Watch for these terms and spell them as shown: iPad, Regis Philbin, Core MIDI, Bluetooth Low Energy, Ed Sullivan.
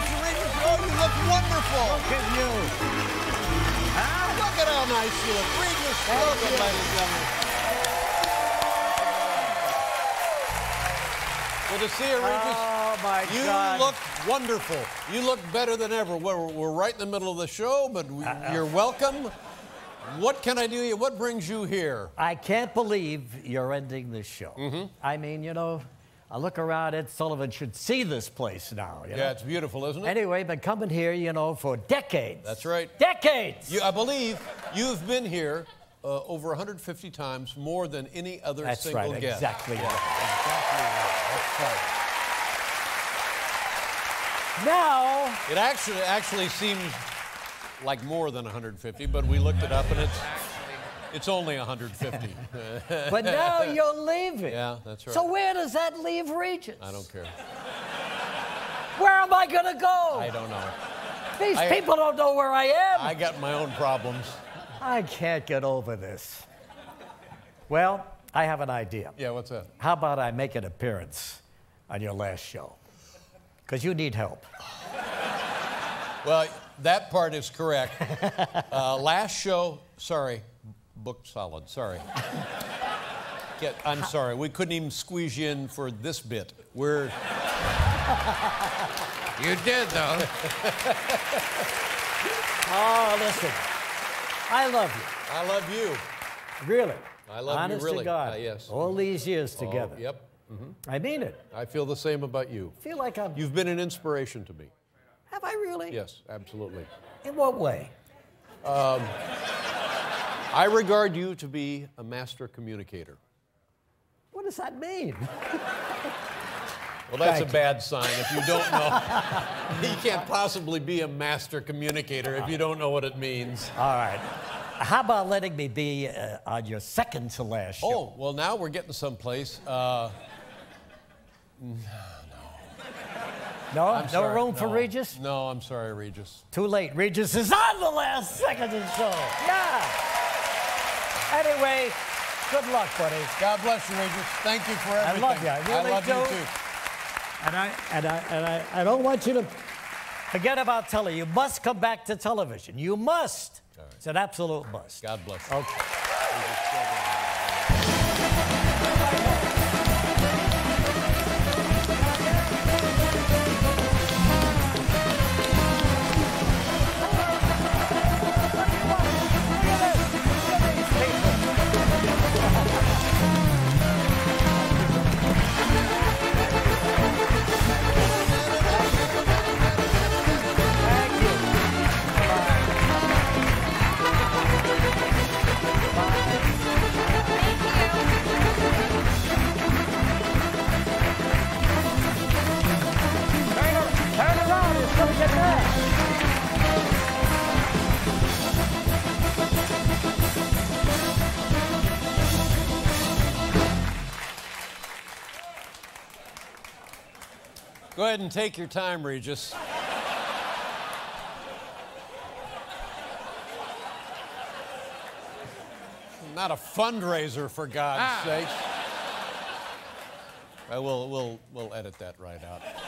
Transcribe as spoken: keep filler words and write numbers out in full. much for Regis Philbin. You look wonderful. Look at you. Huh? Look at how nice you look. Regis Philbin, ladies and gentlemen. Well, to see you, Regis. Oh, my you God. You look wonderful. You look better than ever. We're, we're right in the middle of the show, but we, uh-oh. You're welcome. What can I do you? What brings you here? I can't believe you're ending this show. Mm-hmm. I mean, you know, I look around, Ed Sullivan should see this place now. You know? Yeah, it's beautiful, isn't it? Anyway, been coming here, you know, for decades. That's right. Decades! You, I believe you've been here uh, over one hundred fifty times, more than any other That's single right, guest. Exactly yeah. right. Exactly right. That's right. Now... It actually, actually seems... like more than one hundred fifty, but we looked it up and it's it's only one hundred fifty. But now you're leaving. Yeah, that's right. So where does that leave Regis? I don't care. Where am I gonna go? I don't know. These I, people don't know where I am. I got my own problems. I can't get over this. Well, I have an idea. Yeah, what's that? How about I make an appearance on your last show? Because you need help. Well, that part is correct. Uh, last show, sorry, booked solid, sorry. Get, I'm sorry, we couldn't even squeeze you in for this bit. We're... You did, though. Oh, listen, I love you. I love you. Really. I love Honest you, really. Honest to God, uh, yes. all these years together. Oh, yep. Mm-hmm. I mean it. I feel the same about you. I feel like I'm... You've been an inspiration to me. Have I really? Yes, absolutely. In what way? Um, I regard you to be a master communicator. What does that mean? Well, that's Thank a bad you. Sign if you don't know. You can't possibly be a master communicator if you don't know what it means. All right. How about letting me be uh, on your second to last show? Oh, well, now we're getting someplace. Uh, no. No, I'm no sorry, room no. for Regis? No, I'm sorry, Regis. Too late. Regis is on the last second of the show. Yeah. Anyway, good luck, buddy. God bless you, Regis. Thank you for everything. I love you. I really I love do. You too. And I and I and I, I don't want you to forget about television. You must come back to television. You must. Right. It's an absolute must. God bless you. Okay. Go ahead and take your time, Regis. Not a fundraiser, for God's ah. sake. Well, we'll, we'll edit that right out.